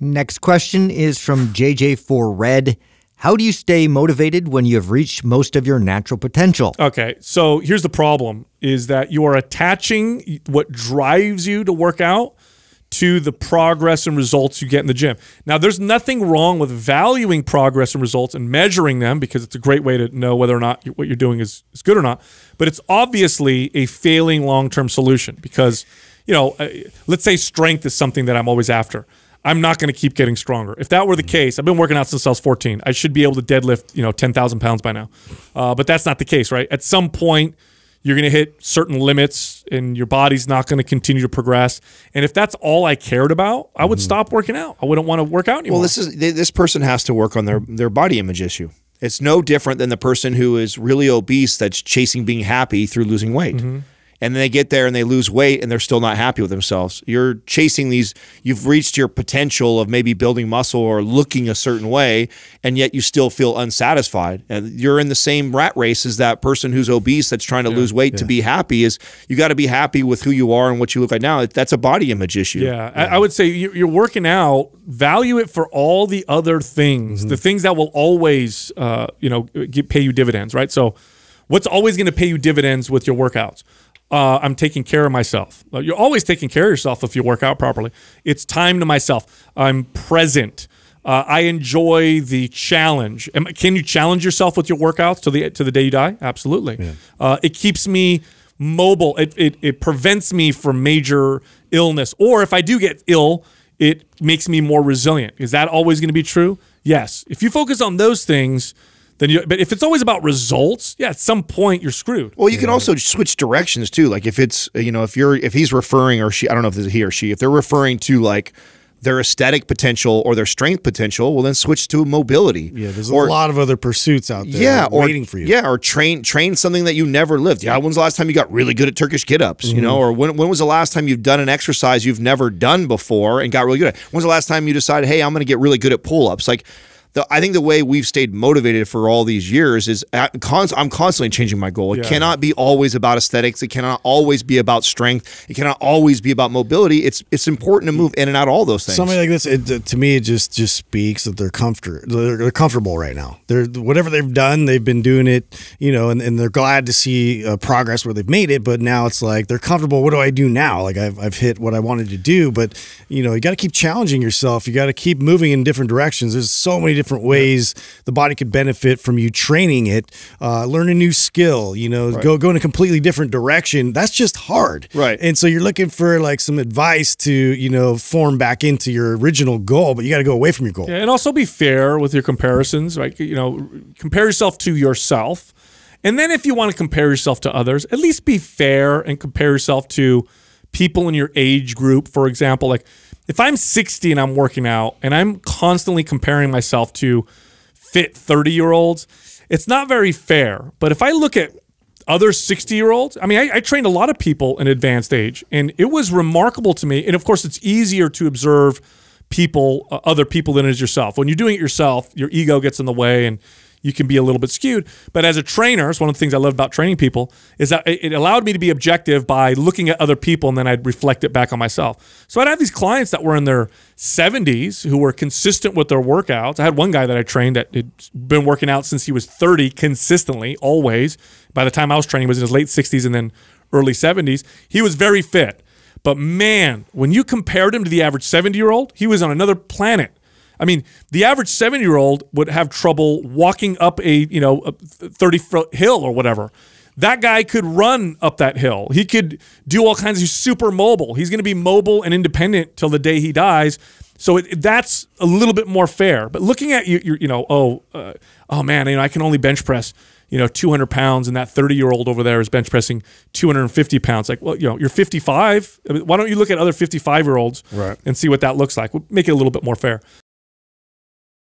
Next question is from JJ4Red. How do you stay motivated when you have reached most of your natural potential? Okay, so here's the problem, is that you are attaching what drives you to work out to the progress and results you get in the gym. Now, there's nothing wrong with valuing progress and results and measuring them, because it's a great way to know whether or not what you're doing is good or not. But it's obviously a failing long-term solution because, you know, let's say strength is something that I'm always after. I'm not going to keep getting stronger. If that were the case, I've been working out since I was 14. I should be able to deadlift, you know, 10,000 pounds by now. But that's not the case, right? At some point, you're going to hit certain limits and your body's not going to continue to progress. And if that's all I cared about, I would stop working out. I wouldn't want to work out anymore. Well, this person has to work on their body image issue. It's no different than the person who is really obese that's chasing being happy through losing weight. And then they get there and they lose weight and they're still not happy with themselves. You're chasing these, you've reached your potential of maybe building muscle or looking a certain way, and yet you still feel unsatisfied. And you're in the same rat race as that person who's obese that's trying to lose weight to be happy. Is you got to be happy with who you are and what you look like now. That's a body image issue. Yeah. I would say you're working out, value it for all the other things, the things that will always, you know, pay you dividends, right? So what's always going to pay you dividends with your workouts? I'm taking care of myself. You're always taking care of yourself if you work out properly. It's time to myself. I'm present. I enjoy the challenge. Can you challenge yourself with your workouts to the day you die? Absolutely. Yeah. It keeps me mobile. It prevents me from major illness. Or if I do get ill, it makes me more resilient. Is that always going to be true? Yes. If you focus on those things, but if it's always about results, yeah, at some point you're screwed. Well, you can also switch directions too. Like if it's, you know, if he's referring, or she, I don't know if it's he or she, if they're referring to like their aesthetic potential or their strength potential, well, then switch to mobility. Yeah, there's a lot of other pursuits out there waiting for you. Yeah, or train something that you never lived. Yeah, when's the last time you got really good at Turkish get-ups? You know, or when was the last time you've done an exercise you've never done before and got really good at? When's the last time you decided, hey, I'm going to get really good at pull-ups? Like, I think the way we've stayed motivated for all these years is I'm constantly changing my goal. It cannot be always about aesthetics. It cannot always be about strength. It cannot always be about mobility. It's important to move in and out of all those things. Something like this, to me, it just speaks that they're comfortable right now. Whatever they've done, they've been doing it, you know, and they're glad to see progress where they've made it. But now it's like they're comfortable. What do I do now? Like I've hit what I wanted to do. But you know, you got to keep challenging yourself. You got to keep moving in different directions. There's so many different ways the body could benefit from you training it, learn a new skill, you know, go in a completely different direction. That's just hard. Right. And so you're looking for like some advice to, you know, form back into your original goal, but you got to go away from your goal. Yeah, and also be fair with your comparisons, right? You know, compare yourself to yourself. And then if you want to compare yourself to others, at least be fair and compare yourself to people in your age group, for example. Like, if I'm 60 and I'm working out and I'm constantly comparing myself to fit 30-year-olds, it's not very fair. But if I look at other 60-year-olds, I mean, I trained a lot of people in advanced age, and it was remarkable to me. And of course, it's easier to observe people, other people, than it is yourself. When you're doing it yourself, your ego gets in the way and you can be a little bit skewed. But as a trainer, it's one of the things I love about training people is that it allowed me to be objective by looking at other people, and then I'd reflect it back on myself. So I'd have these clients that were in their 70s who were consistent with their workouts. I had one guy that I trained that had been working out since he was 30 consistently, always. By the time I was training, he was in his late 60s and then early 70s. He was very fit. But man, when you compared him to the average 70-year-old, he was on another planet. I mean, the average 70-year-old would have trouble walking up a, you know, a 30-foot hill or whatever. That guy could run up that hill. He could do all kinds of, he's super mobile. He's going to be mobile and independent till the day he dies. So that's a little bit more fair. But looking at you know, oh man, you know, I can only bench press, you know, 200 pounds, and that 30-year-old over there is bench pressing 250 pounds. Like, well, you know, you're 55. I mean, why don't you look at other 55-year-olds and see what that looks like? We'll make it a little bit more fair.